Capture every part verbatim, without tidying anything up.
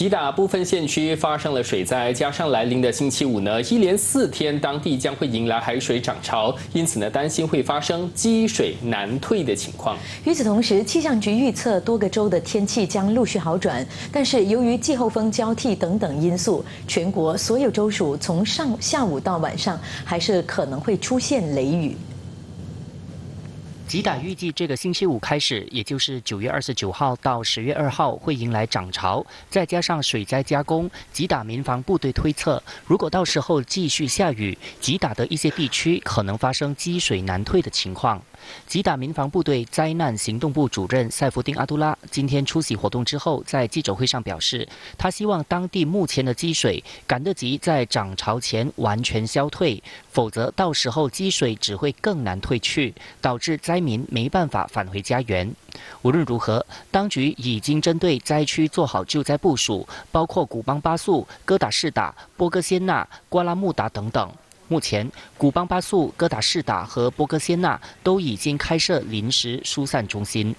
吉打部分县区发生了水灾，加上来临的星期五呢，一连四天当地将会迎来海水涨潮，因此呢，担心会发生积水难退的情况。与此同时，气象局预测多个州的天气将陆续好转，但是由于季候风交替等等因素，全国所有州属从上下午到晚上还是可能会出现雷雨。 吉打预计这个星期五开始，也就是九月二十九号到十月二号会迎来涨潮，再加上水灾加工，吉打民防部队推测，如果到时候继续下雨，吉打的一些地区可能发生积水难退的情况。 吉打民防部队灾难行动部主任塞夫丁阿杜拉今天出席活动之后，在记者会上表示，他希望当地目前的积水赶得及在涨潮前完全消退，否则到时候积水只会更难退去，导致灾民没办法返回家园。无论如何，当局已经针对灾区做好救灾部署，包括古邦巴素、哥打士打、波哥仙纳、瓜拉穆达等等。 目前，古邦巴素、哥打士打和波哥仙纳都已经开设临时疏散中心。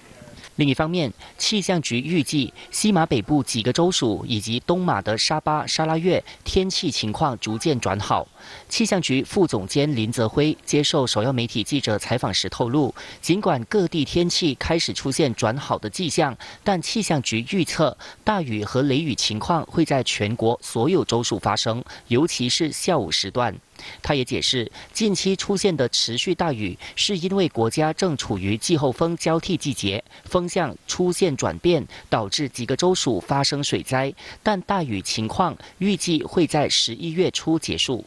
另一方面，气象局预计西马北部几个州属以及东马的沙巴、沙拉越天气情况逐渐转好。气象局副总监林泽辉接受首要媒体记者采访时透露，尽管各地天气开始出现转好的迹象，但气象局预测大雨和雷雨情况会在全国所有州属发生，尤其是下午时段。 他也解释，近期出现的持续大雨，是因为国家正处于季候风交替季节，风向出现转变，导致几个州属发生水灾。但大雨情况预计会在十一月初结束。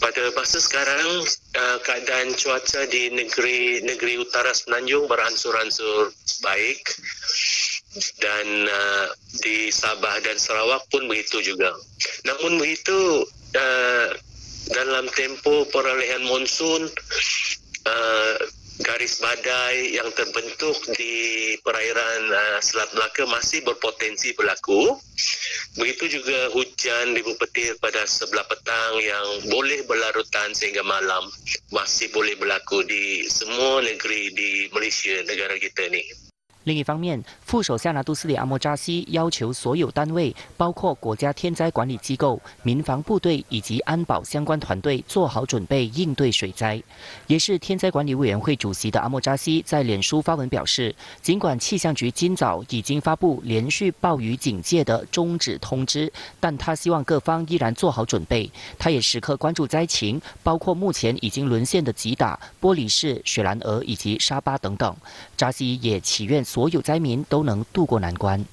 Pada masa sekarang keadaan cuaca di negeri negeri utara Semenanjung beransur-ansur baik dan di Sabah dan Sarawak pun begitu juga. Namun begitu dalam tempo perolehan monsun garis badai yang terbentuk di perairan Selat Melaka masih berpotensi berlaku. Begitu juga hujan debu petir pada sebelah petang yang boleh berlarutan sehingga malam masih boleh berlaku di semua negeri di Malaysia negara kita ni. 另一方面，副首相拿督斯里阿莫扎西要求所有单位，包括国家天灾管理机构、民防部队以及安保相关团队做好准备应对水灾。也是天灾管理委员会主席的阿莫扎西在脸书发文表示，尽管气象局今早已经发布连续暴雨警戒的终止通知，但他希望各方依然做好准备。他也时刻关注灾情，包括目前已经沦陷的吉打、玻里市、雪兰莪以及沙巴等等。扎西也祈愿 所有灾民都能渡过难关。